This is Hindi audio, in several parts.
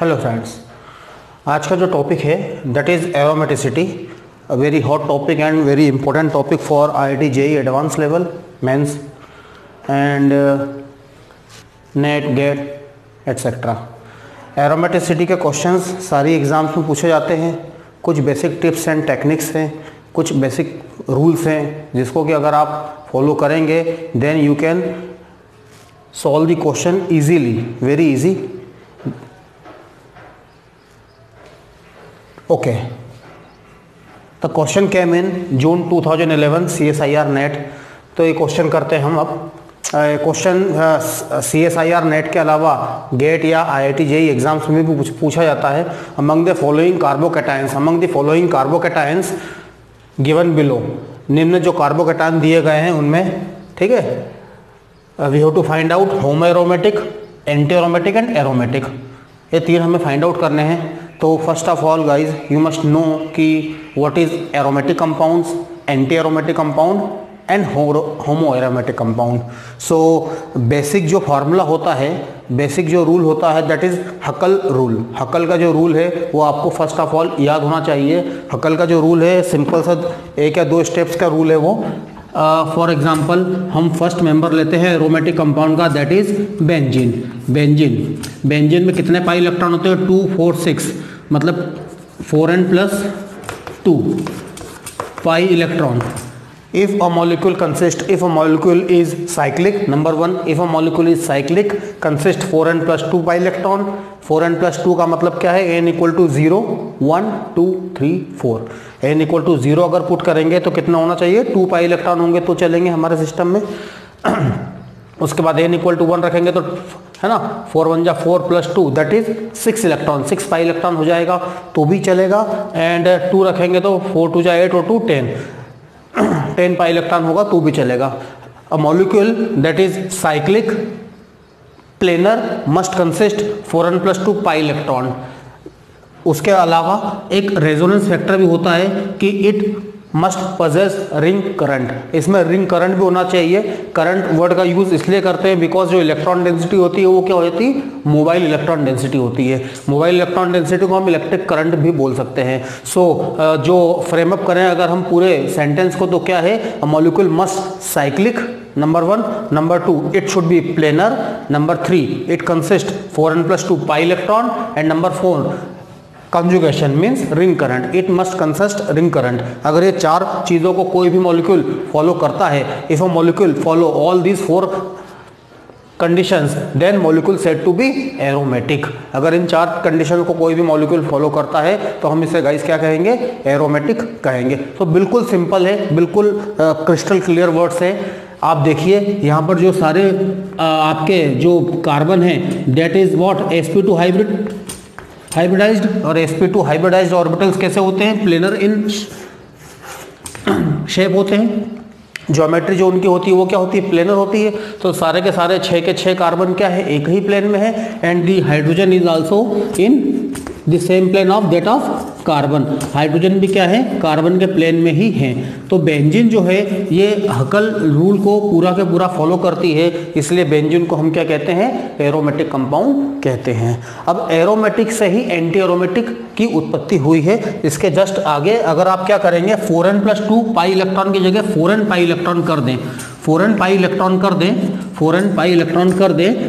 हेलो फ्रेंड्स, आज का जो टॉपिक है that is aromaticity, a very hot topic and very important topic for IIT JEE advance level mains and NET GATE etcetera. Aromaticity के क्वेश्चंस सारी एग्ज़ाम्स में पूछे जाते हैं। कुछ बेसिक टिप्स एंड टेक्निक्स हैं, कुछ बेसिक रूल्स हैं जिसको कि अगर आप फॉलो करेंगे then you can solve the question easily, very easy. Okay, the question came in June 2011 CSIR NET. तो ये क्वेश्चन करते हैं हम। अब क्वेश्चन CSIR नेट के अलावा गेट या IIT JEE एग्जाम्स में भी पूछा जाता है। Among the following carbocations, among the following carbocations given below, निम्न जो कार्बोकैटायन दिए गए हैं उनमें, ठीक है, we have to find out homoaromatic, anti aromatic and aromatic. ये तीन हमें फाइंड आउट करने हैं। तो first of all guys you must know कि what is aromatic compounds, anti aromatic compound and homoaromatic compound. So basic जो फार्मूला होता है, बेसिक जो रूल होता है that is Huckel rule. Huckel का जो रूल है वो आपको फर्स्ट ऑफ ऑल याद होना चाहिए। हकल का जो रूल है सिंपल सा एक या दो स्टेप्स का रूल है वो। फॉर एग्जांपल हम फर्स्ट मेंबर लेते हैं एरोमेटिक कंपाउंड का, दैट इज़ बेंजीन। बेंजीन में कितने पाई इलेक्ट्रॉन होते हैं? 2, 4, 6, मतलब 4n+2 pi electron. If a molecule consists, if a molecule is cyclic, number one, if a molecule is cyclic, consist 4n+2 pi electron। 4n+2 का मतलब क्या है? n = 0, 1, 2, 3, 4। n = 0 अगर पुट करेंगे तो कितना होना चाहिए? 2 पाई इलेक्ट्रॉन होंगे तो चलेंगे हमारे सिस्टम में। उसके बाद n = 1 रखेंगे तो है ना, 4 × 1 = 4 + 2 that is 6 electron, 6 pi electron हो जाएगा तो भी चलेगा। एंड 2 रखेंगे तो 4×2 = 8 और 2 = 10 10 पाई इलेक्ट्रॉन होगा तो भी चलेगा। A molecule that is cyclic planar must consist 4n+2 pi electron. उसके अलावा एक रेजोनेंस फैक्टर भी होता है कि it must possess ring current. इसमें रिंग करंट भी होना चाहिए। करंट वर्ड का यूज़ इसलिए करते हैं बिकॉज जो इलेक्ट्रॉन डेंसिटी होती है वो क्या होती है? मोबाइल इलेक्ट्रॉन डेंसिटी होती है। मोबाइल इलेक्ट्रॉन डेंसिटी को हम इलेक्ट्रिक करंट भी बोल सकते हैं। सो जो फ्रेमअप करें अगर हम पूरे सेंटेंस को तो क्या है? A molecule must cyclic, number 1, number 2 it should be planar, number 3 it consist 4n+2 pi electron, and number 4 conjugation means ring current, it must consist ring current. अगर ये 4 चीज़ों को कोई भी मॉलिक्यूल फॉलो करता है, if a molecule follow all these 4 conditions then molecule said to be aromatic. अगर इन 4 कंडीशन को कोई भी मॉलिक्यूल फॉलो करता है तो हम इसे गाइस क्या कहेंगे? एरोमेटिक कहेंगे। तो बिल्कुल सिंपल है, बिल्कुल क्रिस्टल क्लियर वर्ड्स है। आप देखिए यहाँ पर जो सारे आपके जो कार्बन हैं that is what, sp2 hybrid, hybridized, और sp2 हाइब्रिडाइज्ड ऑर्बिटल्स कैसे होते हैं? प्लेनर इन शेप होते हैं। ज्योमेट्री जो उनकी होती है वो क्या होती है? प्लेनर होती है। तो सारे के सारे 6 के 6 कार्बन क्या है? एक ही प्लेन में है। And the hydrogen is also in the same plane of that of carbon. Hydrogen भी क्या है? कार्बन के प्लेन में ही है। तो बेंजीन जो है ये हकल रूल को पूरा के पूरा फॉलो करती है, इसलिए बेंजीन को हम क्या कहते हैं? एरोमेटिक कंपाउंड कहते हैं। अब एरोमेटिक से ही एंटी एरोमेटिक की उत्पत्ति हुई है। इसके जस्ट आगे अगर आप क्या करेंगे, 4n+2 पाई इलेक्ट्रॉन की जगह 4n पाई इलेक्ट्रॉन कर दें, 4n पाई इलेक्ट्रॉन कर दें, 4n पाई इलेक्ट्रॉन कर दें,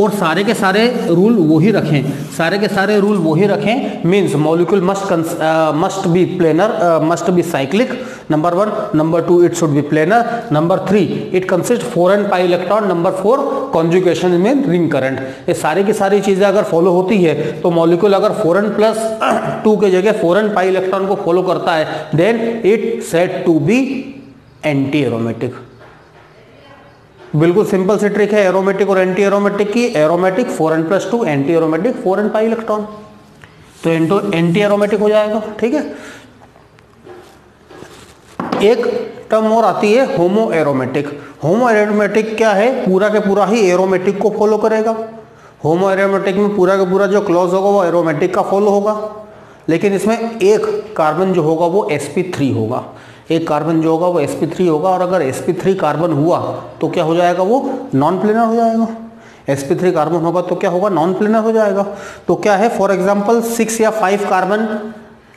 और सारे के सारे रूल वही रखें, सारे के सारे रूल वही रखें। Means molecule must be planar, must be cyclic, number 1, number 2 it should be planar, number 3 it consist 4n pi electron, number 4 conjugation में रिंग करंट। ये सारी की सारी चीज़ें अगर फॉलो होती है तो मॉलिक्यूल अगर 4n+2 के जगह 4n पाई इलेक्ट्रॉन को फॉलो करता है then it said to be anti aromatic. बिल्कुल सिंपल सी ट्रिक है एरोमेटिक और एंटी एरोमेटिक की। Aromatic 4n+2, anti aromatic 4n pi electron, तो एंटी एरोमेटिक हो जाएगा, ठीक है। एक टर्म और आती है होमो एरोमेटिक। होमो एरोमेटिक क्या है? पूरा के पूरा ही एरोमेटिक को फॉलो करेगा। होमो एरोमेटिक में पूरा के पूरा जो क्लॉज होगा वो एरोमेटिक का फॉलो होगा, लेकिन इसमें एक कार्बन जो होगा वो sp3 होगा, एक कार्बन जो होगा वो sp3 होगा। और अगर sp3 कार्बन हुआ तो क्या हो जाएगा? वो नॉन प्लेनर हो जाएगा। sp3 कार्बन होगा तो क्या होगा, नॉन प्लेनर हो जाएगा। तो क्या है, फॉर एग्जांपल 6 या 5 कार्बन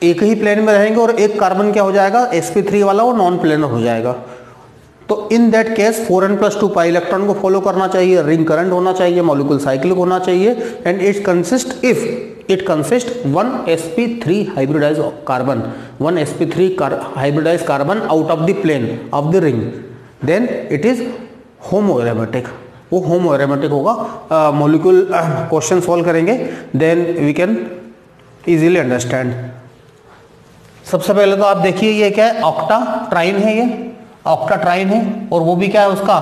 एक ही प्लेन में रहेंगे और एक कार्बन क्या हो जाएगा, sp3 वाला, वो नॉन प्लेनर हो जाएगा। तो in that case 4n+2 pi electron को फॉलो करना चाहिए, रिंग करंट होना चाहिए, मॉलिक्यूल साइक्लिक होना चाहिए, and it consist 1sp3 hybridize carbon, 1sp3 hybridize carbon out of the plane of the ring, then it is homoaromatic, वो होमोएरोमेटिक होगा। मॉलिक्यूल क्वेश्चन सॉल्व करेंगे, then we can easily understand. सबसे पहले तो आप देखिए ये क्या है, ऑक्टाट्राइन है, ये ऑक्टाट्राइन है और वो भी क्या है उसका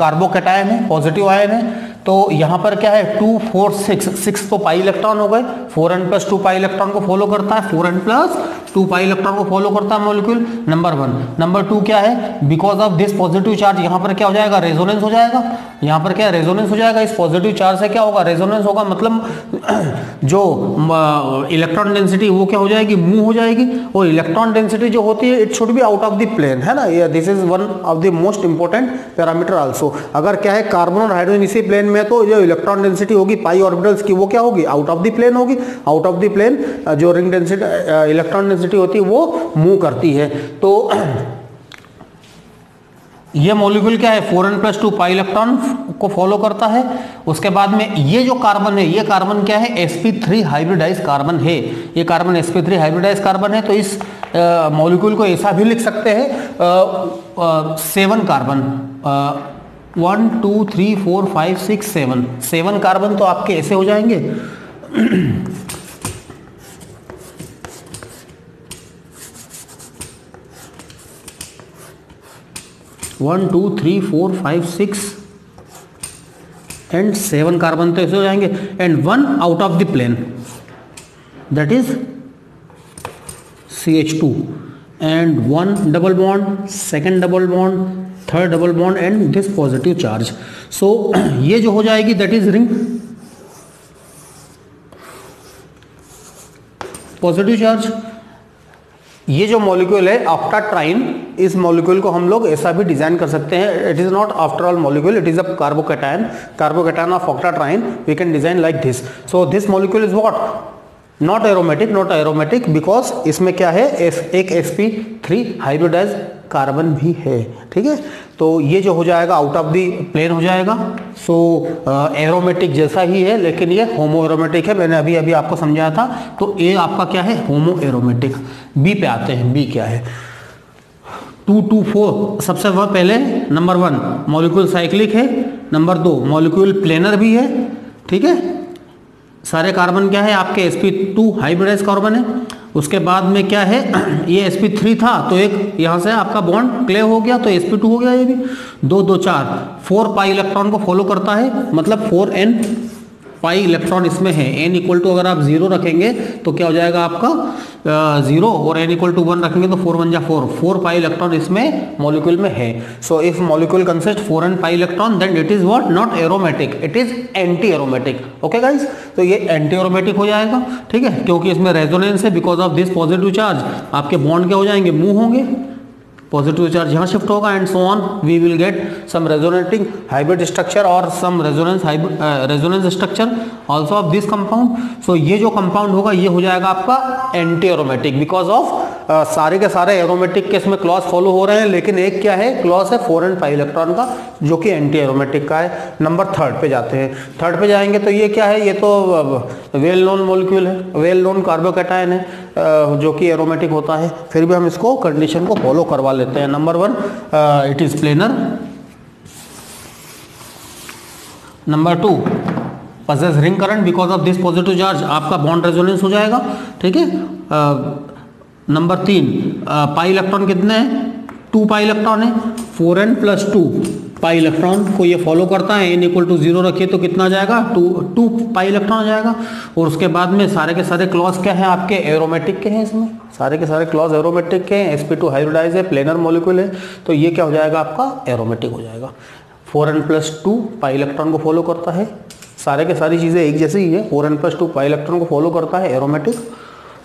कार्बोकैटायन है, पॉजिटिव आयन है। तो यहाँ पर क्या है 2, 4, 6 तो पाई इलेक्ट्रॉन हो गए, 4n+2 पाई इलेक्ट्रॉन को फॉलो करता है, 4n+2 पाई इलेक्ट्रॉन को फॉलो करता है मॉलिक्यूल, नंबर 1। नंबर 2 क्या है, because of this positive charge यहाँ पर क्या हो जाएगा, रेजोनेंस हो जाएगा। यहाँ पर क्या रेजोनेंस हो जाएगा, इस पॉजिटिव चार्ज से क्या होगा, रेजोनेंस होगा, मतलब जो इलेक्ट्रॉन डेंसिटी वो क्या हो जाएगी, मूव हो जाएगी। और इलेक्ट्रॉन डेंसिटी जो होती है it should be out of the plane, है ना, this is one of the most important parameter also. अगर क्या है कार्बन और हाइड्रोजन इसी प्लेन में तो जो इलेक्ट्रॉन डेंसिटी होगी पाई ऑर्बिटल्स की वो क्या होगी, आउट ऑफ द प्लेन होगी। आउट ऑफ द प्लेन जो रिंग डेंसिटी, इलेक्ट्रॉन डेंसिटी होती है वो मूव करती है। तो ये मॉलिक्यूल क्या है 4n+2 पाई इलेक्ट्रॉन को फॉलो करता है। उसके बाद में ये जो कार्बन है, ये कार्बन क्या है, sp3 हाइब्रिडाइज कार्बन है, ये कार्बन sp3 हाइब्रिडाइज कार्बन है। तो इस मॉलिक्यूल को ऐसा भी लिख सकते हैं 7 कार्बन, 1, 2, 3, 4, 5, 6, 7, 7 कार्बन तो आपके ऐसे हो जाएंगे। One two three four five six and 7 carbon तो ऐसे हो जाएंगे, and 1 out of the plane that is CH2, and 1 double bond, 2nd double bond, 3rd double bond, and this positive charge. So ये जो हो जाएगी that is ring, positive charge. ये जो मॉलिक्यूल है ऑक्टाट्राइन, इस मॉलिक्यूल को हम लोग ऐसा भी डिजाइन कर सकते हैं, it is not after all molecule, it is a carbocation, carbocation of octatriene, we can design like this. So this molecule is what, not aromatic, because इसमें क्या है एक sp3 हाइब्रिडाइज कार्बन भी है, ठीक है। तो ये जो हो जाएगा आउट ऑफ दी प्लेन हो जाएगा। सो एरोमेटिक जैसा ही है लेकिन ये होमो एरोमेटिक है, मैंने अभी आपको समझाया था। तो ये आपका क्या है होमो एरोमेटिक। बी पे आते हैं, बी क्या है 2, 2, 4। सबसे पहले नंबर 1 मॉलिक्यूल साइक्लिक है, नंबर 2 मॉलिक्यूल प्लेनर भी है, ठीक है। सारे कार्बन क्या है आपके sp2 हाइब्रिडाइज कार्बन है। उसके बाद में क्या है ये sp3 था तो एक यहाँ से आपका बॉन्ड क्ले हो गया तो sp2 हो गया, ये भी 2, 2, 4, 4 पाई इलेक्ट्रॉन को फॉलो करता है, मतलब 4n पाई इलेक्ट्रॉन इसमें है। n = अगर आप 0 रखेंगे तो क्या हो जाएगा आपका 0, और n = 1 रखेंगे तो 4×1 = 4 पाई इलेक्ट्रॉन इसमें मॉलिक्यूल में है। So if molecule consist 4n pi electron then it is what, not aromatic, it is anti aromatic. Okay guys, तो ये एंटी एरोमेटिक हो जाएगा, ठीक है, क्योंकि इसमें रेजोनेंस है। Because of this positive charge आपके बॉन्ड क्या हो जाएंगे, मूव होंगे, पॉजिटिव चार्ज यहाँ शिफ्ट होगा, and so on we will get some resonating hybrid structure और some resonance structure also of this compound. So ये जो कंपाउंड होगा ये हो जाएगा आपका एंटी एरोमेटिक, बिकॉज ऑफ सारे के सारे एरोमेटिक के इसमें क्लॉज फॉलो हो रहे हैं, लेकिन एक क्या है क्लॉज है 4n पाई इलेक्ट्रॉन का जो कि एंटी एरोमेटिक का है। नंबर 3 पे जाते हैं, 3 पे जाएंगे तो ये क्या है, ये तो वेल नोन मोलिक्यूल है, वेल नोन कार्बोकैटायन है जो कि एरोमेटिक होता है, फिर भी हम इसको कंडीशन को फॉलो करवा लेते हैं। Number 1 it is planar, number 2 possess ring current, because of this positive charge आपका बॉन्ड रेजोनेंस हो जाएगा, ठीक है। नंबर 3 पाई इलेक्ट्रॉन कितने हैं, 2 पाई इलेक्ट्रॉन है, 4n+2 पाई इलेक्ट्रॉन को ये फॉलो करता है, n = 0 रखिए तो कितना आ जाएगा 2 पाई इलेक्ट्रॉन आ जाएगा। और उसके बाद में सारे के सारे क्लॉज क्या है आपके एरोमेटिक के हैं, इसमें सारे के सारे क्लॉज एरोमेटिक के हैं, sp2 हाइब्रिडाइज है, प्लेनर मॉलिक्यूल है, तो ये क्या हो जाएगा आपका एरोमेटिक हो जाएगा। 4n+2 पाई इलेक्ट्रॉन को फॉलो करता है, सारे के सारी चीज़ें एक जैसी ही है, 4n+2 पाई इलेक्ट्रॉन को फॉलो करता है एरोमेटिक,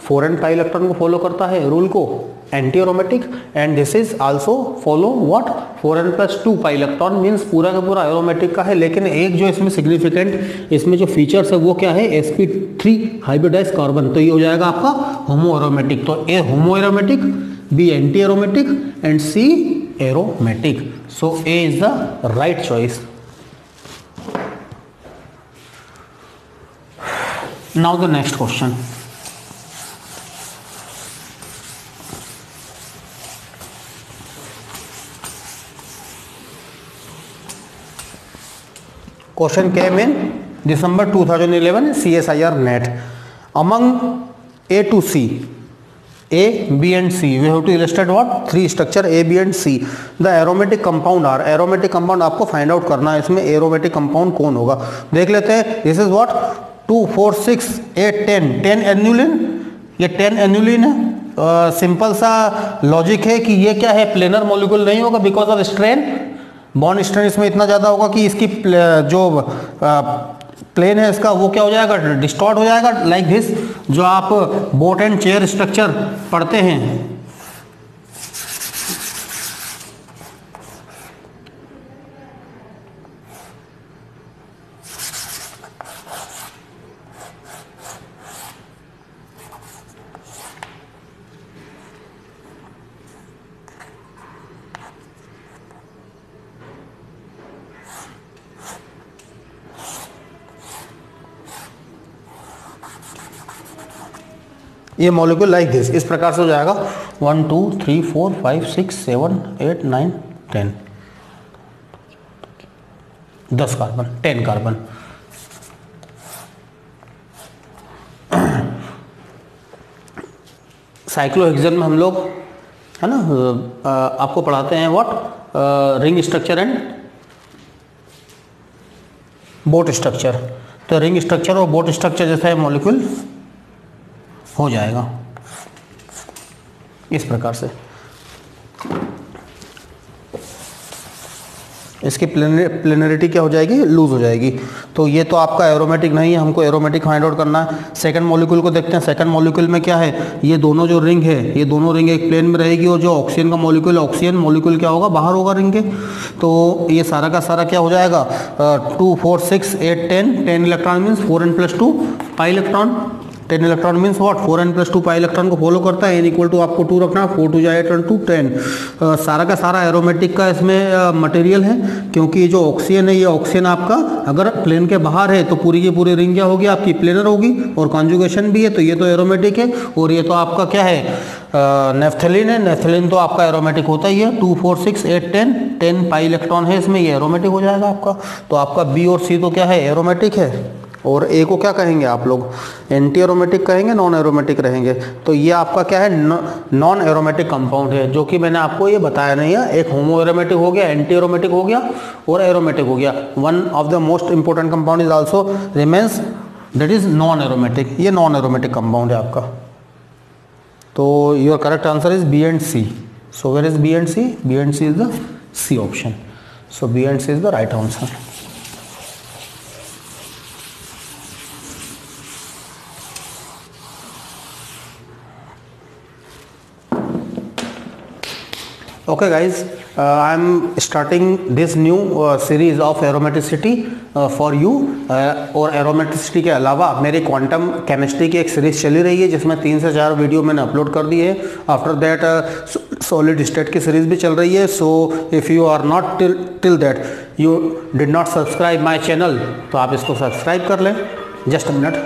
4n पाई इलेक्ट्रॉन को फॉलो करता है रूल को, anti-aromatic, and this is also follow what 4n+2 pi electron means पूरा का पूरा एरोमेटिक का है। लेकिन एक जो इसमें सिग्निफिकेंट इसमें जो फीचर्स है वो क्या है, sp3 हाइब्रिडाइज कार्बन, तो ये हो जाएगा आपका होमोएरोमेटिक। तो A homoaromatic, B anti aromatic and C aromatic. So A is the right choice. Now the next question, question came in December 2011 CSIR NET. Among A to C, A, B and C, we have to illustrate what three structure A, B and C. The aromatic compound are aromatic compound आपको फाइंड आउट करना है, इसमें aromatic compound कौन होगा देख लेते हैं। दिस इज what 2, 4, 6, 8, 10, 10 एन्युलिन, ये 10 एन्युलिन है। सिंपल सा लॉजिक है कि ये क्या है, प्लेनर मॉलिक्यूल नहीं होगा because of strain, bond strain इसमें इतना ज़्यादा होगा कि इसकी जो प्लेन है इसका वो क्या हो जाएगा, डिस्टॉर्ट हो जाएगा। लाइक दिस जो आप बोट एंड चेयर स्ट्रक्चर पढ़ते हैं, ये मॉलिक्यूल लाइक दिस इस प्रकार से हो जाएगा 1, 2, 3, 4, 5, 6, 7, 8, 9, 10 10 कार्बन। साइक्लोहेक्सेन में हम लोग है ना आपको पढ़ाते हैं what ring structure and boat structure. तो रिंग स्ट्रक्चर और बोट स्ट्रक्चर जैसा है मॉलिक्यूल हो जाएगा इस प्रकार से। इसकी प्लेनरिटी क्या हो जाएगी, लूज हो जाएगी। तो ये तो आपका एरोमेटिक नहीं है, हमको एरोमेटिक फाइंड आउट करना है। सेकंड मॉलिक्यूल को देखते हैं, सेकंड मॉलिक्यूल में क्या है, ये दोनों जो रिंग है ये दोनों रिंग एक प्लेन में रहेगी, और जो ऑक्सीजन का मॉलिक्यूल है ऑक्सीजन मॉलिक्यूल क्या होगा, बाहर होगा रिंग के। तो ये सारा का सारा क्या हो जाएगा 2, 4, 6, 8, 10 10 electron means 4n+2 pi electron, 10 electron means what 4n+2 pi electron को फॉलो करता है। n इक्वल टू आपको 2 रखना है, 4, 2, 8, 10। सारा का सारा एरोमेटिक का इसमें मटेरियल है, क्योंकि जो ऑक्सीजन है ये ऑक्सीजन आपका अगर प्लेन के बाहर है तो पूरी की पूरी रिंग क्या होगी आपकी, प्लेनर होगी, और कॉन्जुगेशन भी है। तो ये तो एरोमेटिक है, और ये तो आपका क्या है नेफ्थलीन है, नेफ्थलीन तो आपका एरोमेटिक होता ही है। 2, 4, 6, 8, 10 10 पाई इलेक्ट्रॉन है इसमें, ये एरोमेटिक हो जाएगा आपका। तो आपका बी और सी तो क्या है, एरोमेटिक है, और ए को क्या कहेंगे आप लोग, एंटी एरोमेटिक कहेंगे, नॉन एरोमेटिक रहेंगे। तो ये आपका क्या है, नॉन एरोमेटिक कंपाउंड है, जो कि मैंने आपको ये बताया नहीं है। एक होमो एरोमेटिक हो गया, एंटी एरोमेटिक हो गया और एरोमेटिक हो गया। One of the most important compound is also remains that is non aromatic, ये नॉन एरोमेटिक कंपाउंड है आपका। तो your correct answer is B and C. So where is B and C, B and C is the C option. So B and C is the right answer. Okay guys, I am starting this new series of aromaticity for you. और aromaticity के अलावा मेरी क्वांटम केमिस्ट्री की एक सीरीज चली रही है, जिसमें 3 से 4 वीडियो मैंने अपलोड कर दी है। आफ्टर दैट सॉलिड स्टेट की सीरीज भी चल रही है। So if you are not till that you did not subscribe my channel, तो आप इसको सब्सक्राइब कर लें। Just a minute.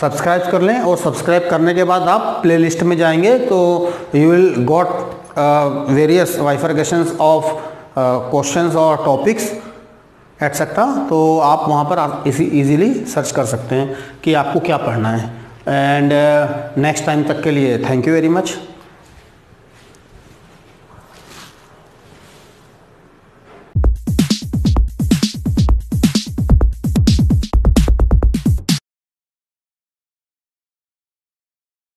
सब्सक्राइब कर लें, और सब्सक्राइब करने के बाद आप प्लेलिस्ट में जाएंगे तो you will got various bifurcations of questions और टॉपिक्स एटसेट्रा। तो आप वहाँ पर आप इजीली सर्च कर सकते हैं कि आपको क्या पढ़ना है। एंड नेक्स्ट टाइम तक के लिए थैंक यू वेरी मच।